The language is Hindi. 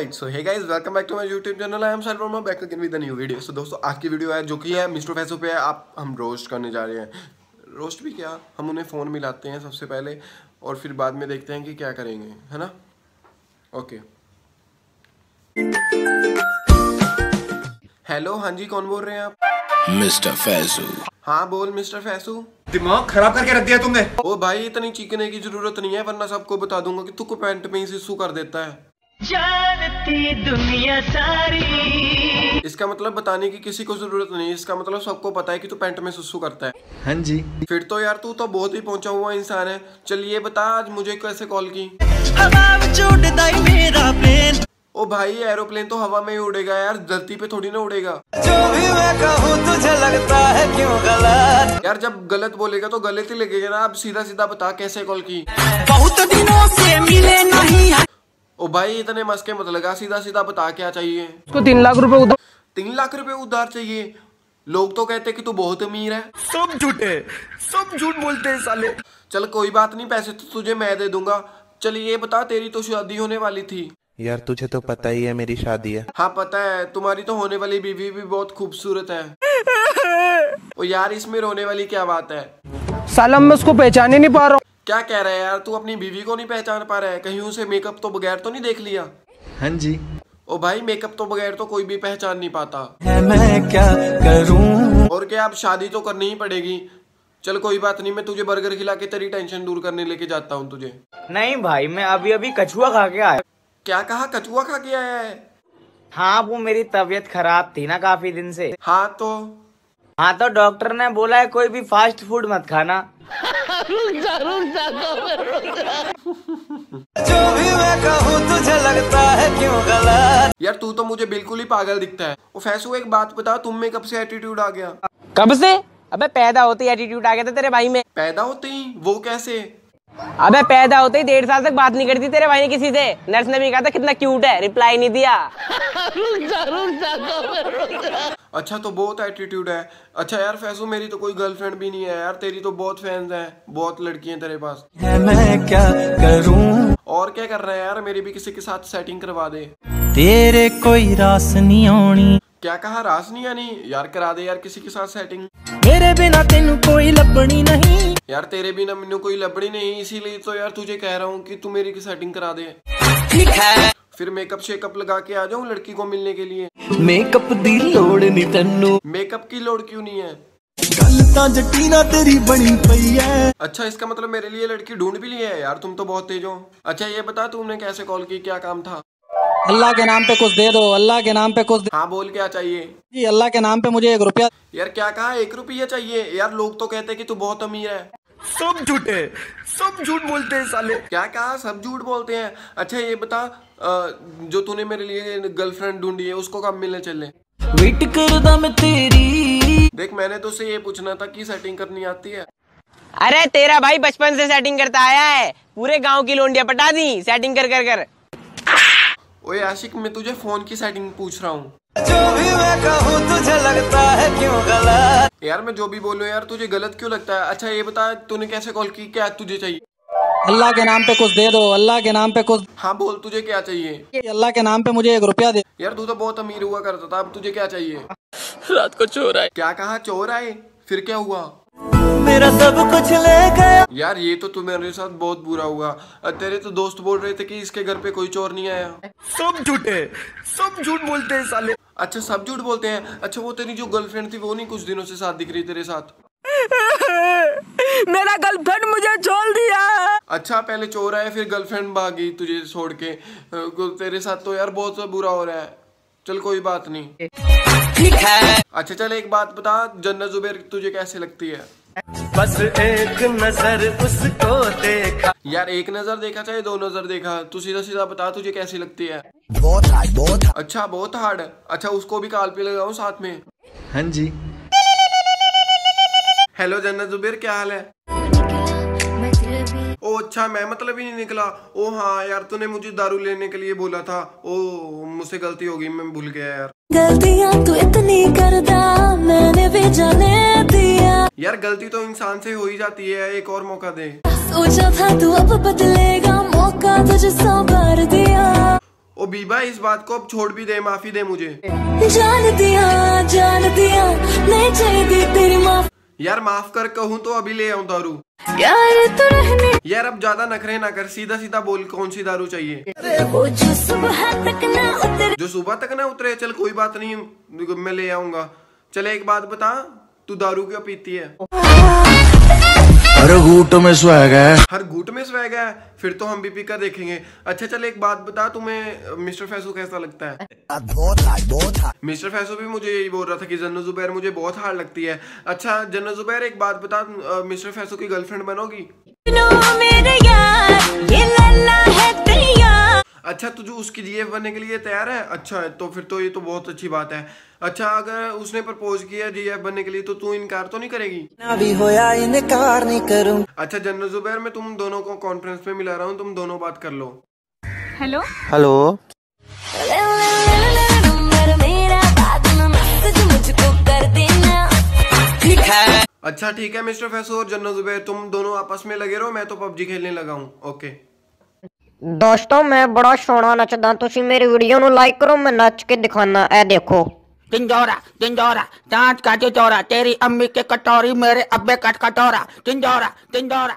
Right so hey guys welcome back to my YouTube channel I am sir Verma back again with a new video. So दोस्तों आज की वीडियो है जो कि है मिस्टर फैसू पे हम रोस्ट करने जा रहे हैं। रोस्ट भी क्या, हम उन्हें फ़ोन मिलाते हैं सबसे पहले और फिर बाद में देखते हैं कि क्या करेंगे, है ना। ओके हेलो, हाँ जी कौन बोल रहे हैं आप? मिस्टर फैसू। हाँ बोल मिस्टर फैसू। दिमाग खराब करके रख दिया तुमने। ओ भाई इतनी चीखने की जरूरत नहीं है वरना सबको बता दूंगा कि तू को पैंट में ही सिसु कर देता है। जानती दुनिया सारी। इसका मतलब बताने की किसी को जरूरत नहीं, इसका मतलब सबको पता है कि तू पैंट में सिसु करता है। हाँ जी। फिर तो यार तू तो बहुत ही पहुंचा हुआ इंसान है। चलिए बता आज मुझे कैसे कॉल की। ओ भाई एरोप्लेन तो हवा में ही उड़ेगा यार, धरती पे थोड़ी ना उड़ेगा। जो भी मैं कहूं तुझे लगता है क्यों गलत। यार जब गलत बोलेगा तो गलत ही लगेगा ना। अब सीधा सीधा बता कैसे कॉल की। बहुत दिनों से मिले नहीं। ओ भाई इतने मस्के मत लगा, सीधा सीधा बता क्या चाहिए। उसको 3 लाख रुपए उधार। 3 लाख रुपए उधार चाहिए। लोग तो कहते कि तू बहुत अमीर है। सब झूठे, सब झूठ बोलते है साले। चल कोई बात नहीं, पैसे तो तुझे मैं दे दूंगा। चलिए बता तेरी तो शादी होने वाली थी। यार तुझे तो पता ही है मेरी शादी है। हाँ पता है, तुम्हारी तो होने वाली बीवी भी बहुत खूबसूरत है। ओ यार इसमें रोने वाली क्या बात है। साला मैं उसको पहचान ही नहीं पा रहा हूँ। क्या कह रहा है यार तू, अपनी बीवी को नहीं पहचान पा रहा है? कहीं उसे मेकअप तो बगैर तो नहीं देख लिया? हाँ जी। ओ भाई मेकअप तो बगैर तो कोई भी पहचान नहीं पाता है। मैं क्या करूँ और क्या, अब शादी तो करनी ही पड़ेगी। चल कोई बात नहीं, मैं तुझे बर्गर खिला के तेरी टेंशन दूर करने लेके जाता हूँ तुझे। नहीं भाई मैं अभी अभी कछुआ खा के आया। क्या कहा, कछुआ खा के आया है? हाँ वो मेरी तबीयत खराब थी ना काफी दिन से। हाँ तो डॉक्टर ने बोला है कोई भी फास्ट फूड मत खाना। जो भी मैं कहूँ तुझे लगता है क्यों गलत। यार तू तो मुझे बिल्कुल ही पागल दिखता है। वो फैसू एक बात बता, तुम में कब से एटीट्यूड आ गया? कब से? अबे पैदा होते ही एटीट्यूड आ गया था तेरे भाई में। पैदा होते ही? वो कैसे? अबे पैदा होते ही 1.5 साल तक बात नहीं करती तेरे भाई ने किसी से। नर्स ने भी कहा था कितना क्यूट है, रिप्लाई नहीं दिया। अच्छा तो बहुत एटीट्यूड है। अच्छा यार फैसू मेरी तो कोई गर्लफ्रेंड भी नहीं है यार, तेरी तो बहुत फैंस हैं, बहुत लड़की हैं तेरे पास। मैं क्या करूं और क्या कर रहा है यार, मेरी भी किसी के साथ सेटिंग करवा दे। तेरे कोई रास नहीं आनी। क्या कहा, रास नहीं आनी? यार करा दे यार किसी के साथ सेटिंग। मेरे बिना तेनू कोई लबड़ी नहीं। यार तेरे बिना मेनू कोई लबड़ी नहीं, इसीलिए तो यार तुझे कह रहा हूँ कि तू मेरी की सेटिंग करा दे। ठीक है। फिर मेकअप शेकअप लगा के आ जाऊँ लड़की को मिलने के लिए। मेकअप दी लोड़ नहीं तेनू। मेकअप की लोड़ क्यों नहीं है? गलता जटीना तेरी बनी पई है। अच्छा इसका मतलब मेरे लिए लड़की ढूंढ भी ली है यार, तुम तो बहुत तेज हो। अच्छा ये बता तुमने कैसे कॉल की, क्या काम था? अल्लाह के नाम पे कुछ दे दो, अल्लाह के नाम पे कुछ। हाँ बोल क्या चाहिए? जी अल्लाह के नाम पे मुझे 1 रुपया। यार क्या कहा, 1 रुपया चाहिए? यार लोग तो कहते हैं कि तू बहुत अमीर है। सब झूठे, सब झूठ बोलते हैं साले। क्या कहा, सब झूठ बोलते हैं? अच्छा ये बता जो तूने मेरे लिए गर्लफ्रेंड ढूंढी है उसको कब मिलने चले? वेट करदा मैं तेरी। देख मैंने तो उसे ये पूछना था कि सेटिंग करनी आती है। अरे तेरा भाई बचपन से सेटिंग करता आया है, पूरे गाँव की लोंडिया पटा दी सेटिंग कर कर। ओए आशिक मैं तुझे फोन की सेटिंग पूछ रहा हूँ। जो भी मैं कहूँ तुझे लगता है क्यों गलत। यार मैं जो भी बोलूँ यार तुझे गलत क्यों लगता है? अच्छा ये बता तूने कैसे कॉल की, क्या तुझे चाहिए? अल्लाह के नाम पे कुछ दे दो, अल्लाह के नाम पे कुछ। हाँ बोल तुझे क्या चाहिए? अल्लाह के नाम पे मुझे 1 रुपया दे। यार तू तो बहुत अमीर हुआ करता था, अब तुझे क्या चाहिए? रात को चोर आए। क्या कहा, चोर आए? फिर क्या हुआ? मेरा सब कुछ ले गया। यार ये तो तुम्हारे साथ बहुत बुरा हुआ, तेरे तो दोस्त बोल रहे थे कि इसके घर पे कोई चोर नहीं आया। सब झूठे, सब झूठ बोलते हैं साले। अच्छा सब झूठ बोलते हैं। अच्छा वो तेरी जो गर्लफ्रेंड थी वो नहीं कुछ दिनों से साथ दिख रही तेरे साथ? मेरा गर्लफ्रेंड मुझे छोड़ दिया। अच्छा पहले चोर आया फिर गर्लफ्रेंड भागी तुझे छोड़ के, तेरे साथ तो यार बहुत बुरा हो रहा है। चल कोई बात नहीं ठीक है। अच्छा चल एक बात बता, जन्नत जुबैर तुझे कैसे लगती है? बस एक नजर उसको देखा। यार एक नजर देखा चाहे 2 नजर देखा, तू सीधा सीधा बता तुझे कैसी लगती है? बहुत हार्ड, बहुत। अच्छा बहुत हार्ड। अच्छा उसको भी काल पे लगाऊं साथ में? हाँ जी। हेलो जन्नत जुबैर क्या हाल है? ओ अच्छा मैं मतलब ही नहीं निकला। ओ हाँ यार तूने मुझे दारू लेने के लिए बोला था। ओ मुझसे गलती हो गई, मैं भूल गया यार। गलतियाँ तू इतनी करदा मैंने भी जाने दिया। यार गलती तो इंसान से हो ही जाती है, एक और मौका दे। सोचा था तू अब बदलेगा, मौका तुझे संवार दिया। ओ बीबा इस बात को अब छोड़ भी दे, माफी दे मुझे। यार माफ कर कहूँ तो अभी ले आऊँ दारू। यार अब ज्यादा नखरे ना कर, सीधा सीधा बोल कौन सी दारू चाहिए। जो सुबह तक ना उतरे, चल कोई बात नहीं मैं ले आऊंगा। चले एक बात बता, तू दारू क्यों पीती है? हर घूट में स्वैग है, हर घूट में स्वैग है। फिर तो हम भी पीकर देखेंगे। अच्छा चल एक बात बता, तुम्हें मिस्टर फैसू कैसा लगता है? बहुत। मिस्टर फैसू भी मुझे यही बोल रहा था कि जन्नत जुबैर मुझे बहुत हार्ड लगती है। अच्छा जन्नत जुबैर एक बात बता, मिस्टर फैसू की गर्लफ्रेंड बनोगी? अच्छा तुझे उसकी जीएफ बनने के लिए तैयार है? अच्छा तो फिर तो ये तो बहुत अच्छी बात है। अच्छा अगर उसने प्रपोज किया जीएफ बनने के लिए तो तू इनकार तो नहीं करेगी? ना भी होया इनकार नहीं करूं। अच्छा जन्नत जुबैर मैं तुम दोनों को कॉन्फ्रेंस में मिला रहा हूँ, तुम दोनों बात कर लो। हेलो हेलो अच्छा ठीक है मिस्टर फैसू और जन्नत जुबैर तुम दोनों आपस में लगे रहो, मैं तो पबजी खेलने लगा हूँ। ओके दोस्तों मैं बड़ा सोहना नचदा, तुसी मेरी वीडियो नु लाइक करो, मैं नच के दिखाना। ए देखो तिंजोरा तिंजोरा चांद का तिंजोरा, तेरी अम्मी के कटोरी मेरे अब्बे का कटोरा, तिंजोरा तिंजोरा।